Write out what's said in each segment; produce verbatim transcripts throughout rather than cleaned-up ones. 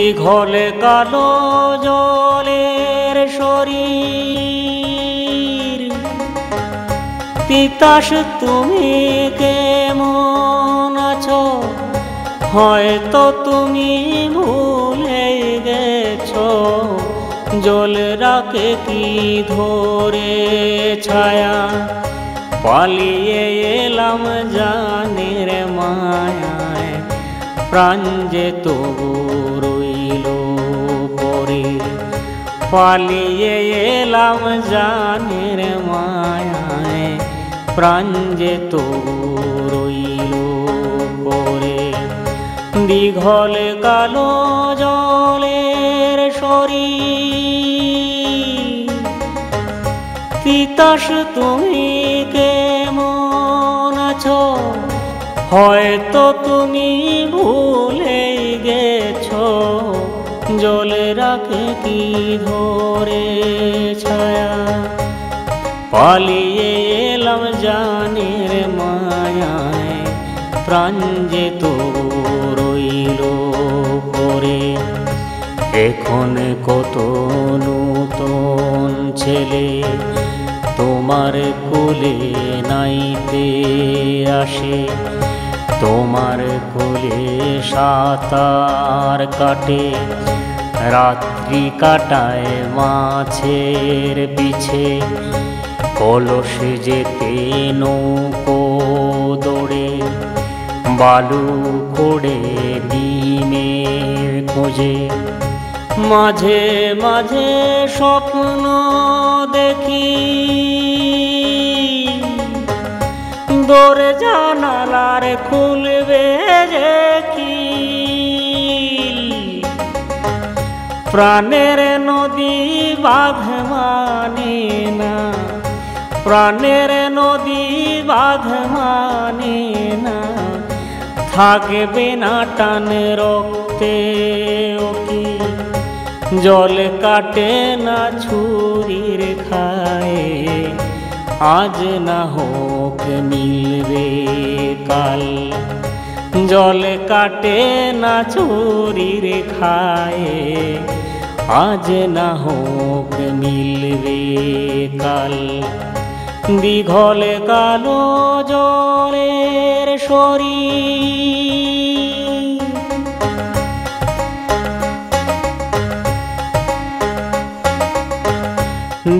দীঘল কালো জলের শরীর, তিতাস তুমি কেমন আছো? হয়তো তুমি ভুলে গেছো জল রাখে কি ধরে ছায়া, পালিয়ে এলাম জানের মায়ায়, প্রাণ যে তবু রইল পরে। পালিয়ে এলাম জানের মায়ায়, প্রাণ যে তবু রইল পরে। দীঘল কালো জলের শরীর, তিতাস তুমি কেমন আছো? হয়তো তুমি ভুলে গেছো জল রাখে কি ধরে ছায়া, পালিয়ে এলাম জানের মায়ায়, প্রাণ যে তবু রইল পরে। এখন কত নতুন ছেলে তোমার কোলে নাইতে আসে, তোমার কোলে সাঁতার কাটে, রাত্রি কাটায় মাছের পিছে, কলস যেতে নৌকো দৌড়ে, বালু খোঁড়ে ডিমের খোঁজে। মাঝে মাঝে স্বপ্ন দেখি দৌড়ে জানালার খুলবে যে কি, প্রাণের নদী বাঁধ মানে না, প্রাণের নদী বাঁধ মানে না, থাকবে না টান রক্তে ওকি, জল কাটে না ছুরির খায়, আজ না হোক মিলবে কাল, জল কাটে না ছুরির খায়, আজ না হোক মিলবে কাল। দীঘল কালো জলের শরীর,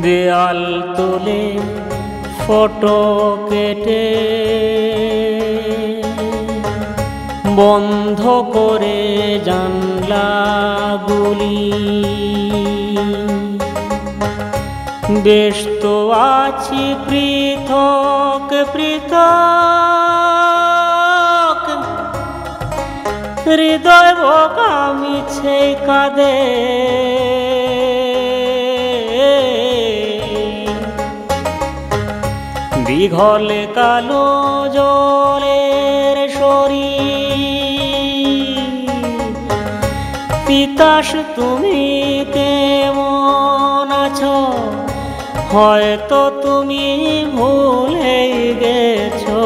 দেয়াল তুলে ফটো কেটে বন্ধ করে জানলাগুলি, বেশ তো আছি পৃথক পৃথক, হৃদয় বোকা মিছে কাঁদে, দীঘল কালো জলের শরীর, তিতাস তুমি কেমন আছো? হয়তো তুমি ভুলে গেছো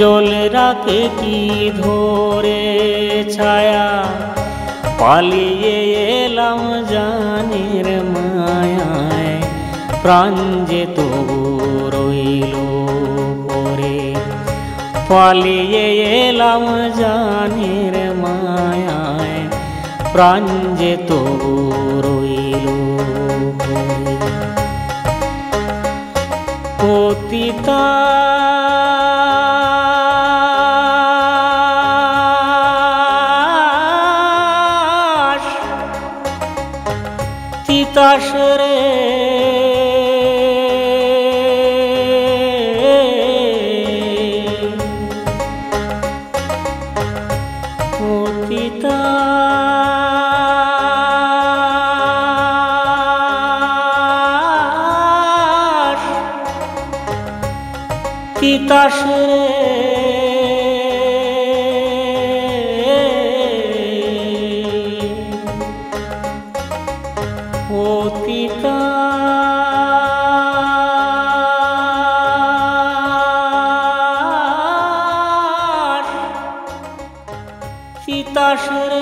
জল রাখে কি ধরে ছায়া, পালিয়ে এলাম জানের মায়ায়, প্রাণ যে তবু রইল পরে। পালিয়ে এলাম জানের মায়ায়, প্রাণ যে তবু রইল পরে। ও তিতাস, তিতাস রে তিতাস, তিতাস রে ও তিতাস, তিতাস রে।